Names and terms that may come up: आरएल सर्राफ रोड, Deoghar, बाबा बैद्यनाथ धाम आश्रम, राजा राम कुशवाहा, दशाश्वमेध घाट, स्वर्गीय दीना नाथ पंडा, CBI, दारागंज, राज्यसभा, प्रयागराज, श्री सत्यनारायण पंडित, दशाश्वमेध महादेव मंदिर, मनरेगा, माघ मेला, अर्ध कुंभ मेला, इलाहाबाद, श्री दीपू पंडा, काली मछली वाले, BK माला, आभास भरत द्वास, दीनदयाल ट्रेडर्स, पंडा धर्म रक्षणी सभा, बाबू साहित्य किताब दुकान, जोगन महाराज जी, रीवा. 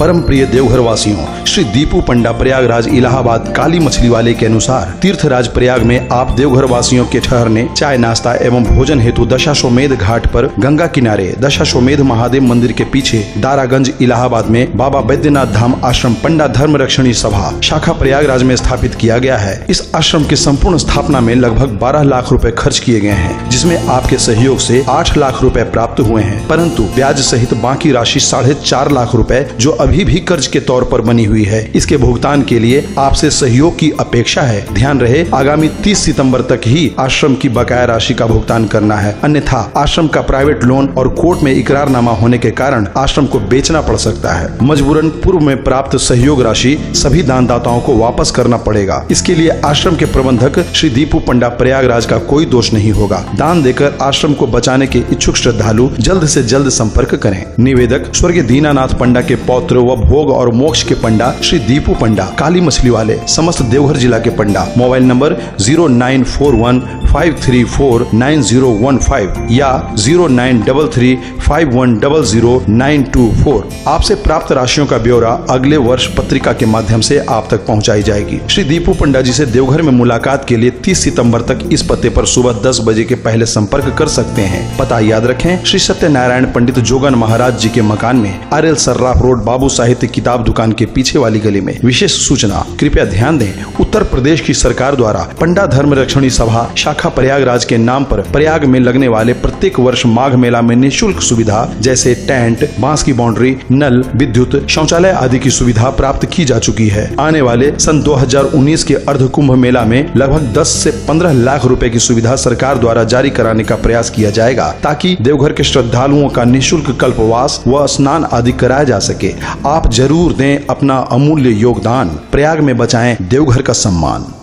परम प्रिय देवघरवासियों, श्री दीपू पंडा प्रयागराज इलाहाबाद काली मछली वाले के अनुसार तीर्थराज प्रयाग में आप देवघरवासियों के ठहरने, चाय नाश्ता एवं भोजन हेतु दशाश्वमेध घाट पर गंगा किनारे दशाश्वमेध महादेव मंदिर के पीछे दारागंज इलाहाबाद में बाबा बैद्यनाथ धाम आश्रम पंडा धर्म रक्षणी सभा शाखा प्रयागराज में स्थापित किया गया है। इस आश्रम की संपूर्ण स्थापना में लगभग 12 लाख रुपए खर्च किए गए हैं, जिसमें आपके सहयोग से 8 लाख रुपए प्राप्त हुए हैं, परंतु ब्याज सहित बाकी राशि 4.5 लाख रुपए जो अभी भी कर्ज के तौर पर बनी हुई है, इसके भुगतान के लिए आपसे सहयोग की अपेक्षा है। ध्यान रहे, आगामी 30 सितंबर तक ही आश्रम की बकाया राशि का भुगतान करना है, अन्यथा आश्रम का प्राइवेट लोन और कोर्ट में इकरारनामा होने के कारण आश्रम को बेचना पड़ सकता है। मजबूरन पूर्व में प्राप्त सहयोग राशि सभी दानदाताओं को वापस करना पड़ेगा। इसके लिए आश्रम के प्रबंधक श्री दीपू पंडा प्रयागराज का कोई दोष नहीं होगा। दान देकर आश्रम को बचाने के इच्छुक श्रद्धालु जल्द से जल्द संपर्क करें। निवेदक स्वर्गीय दीना नाथ पंडा के पौत्र व भोग और मोक्ष के पंडा श्री दीपू पंडा काली मछली वाले, समस्त देवघर जिला के पंडा। मोबाइल नंबर 0941 534 9015 या 0933 5100 924। आपसे प्राप्त राशियों का ब्यौरा अगले वर्ष पत्रिका के माध्यम से आप तक पहुंचाई जाएगी। श्री दीपू पंडा जी से देवघर में मुलाकात के लिए 30 सितंबर तक इस पते पर सुबह 10 बजे के पहले संपर्क कर सकते हैं। पता याद रखें, श्री सत्यनारायण पंडित जोगन महाराज जी के मकान में, आरएल सर्राफ रोड, बाबू साहित्य किताब दुकान के पीछे वाली गली में। विशेष सूचना, कृपया ध्यान दें, उत्तर प्रदेश की सरकार द्वारा पंडा धर्म रक्षणी सभा शाखा प्रयागराज के नाम पर प्रयाग में लगने वाले प्रत्येक वर्ष माघ मेला में निःशुल्क सुविधा जैसे टेंट, बांस की बाउंड्री, नल, विद्युत, शौचालय आदि की सुविधा प्राप्त की जा चुकी है। आने वाले सन 2019 के अर्ध कुंभ मेला में लगभग 10 से 15 लाख रुपए की सुविधा सरकार द्वारा जारी कराने का प्रयास किया जाएगा, ताकि देवघर के श्रद्धालुओं का निःशुल्क कल्पवास व स्नान आदि कराया जा सके। आप जरूर दें अपना अमूल्य योगदान, प्रयाग में बचाएं देवघर का सम्मान।